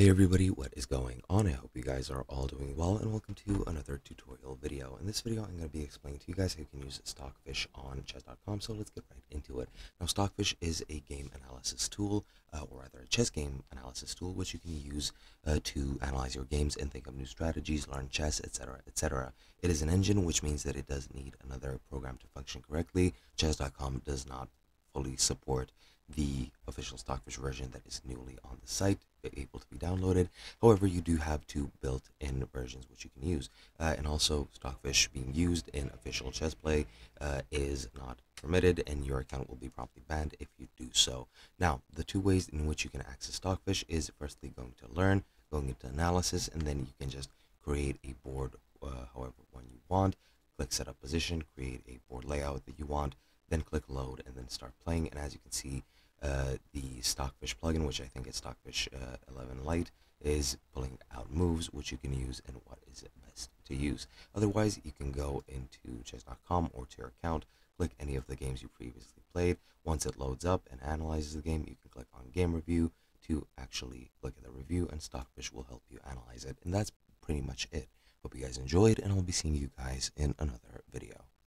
Hey everybody, what is going on? I hope you guys are all doing well and welcome to another tutorial video. In this video I'm going to be explaining to you guys how you can use Stockfish on Chess.com, so let's get right into it. Now Stockfish is a game analysis tool, or rather a chess game analysis tool, which you can use to analyze your games and think of new strategies, learn chess, etc, etc. It is an engine, which means that it does need another program to function correctly. Chess.com does not fully support the official Stockfish version that is newly on the site, able to be downloaded. However, you do have two built-in versions which you can use, and also Stockfish being used in official chess play is not permitted, and your account will be promptly banned if you do so. Now, the two ways in which you can access Stockfish is firstly going to learn, going into analysis, and then you can just create a board however one you want. Click set up position, create a board layout that you want, then click load, and then start playing. And as you can see, the Stockfish plugin, which I think is Stockfish 11 Lite, is pulling out moves which you can use and what is best to use. Otherwise, you can go into chess.com or to your account, click any of the games you previously played. Once it loads up and analyzes the game, you can click on game review to actually look at the review, and Stockfish will help you analyze it. And that's pretty much it. Hope you guys enjoyed, and I'll be seeing you guys in another video.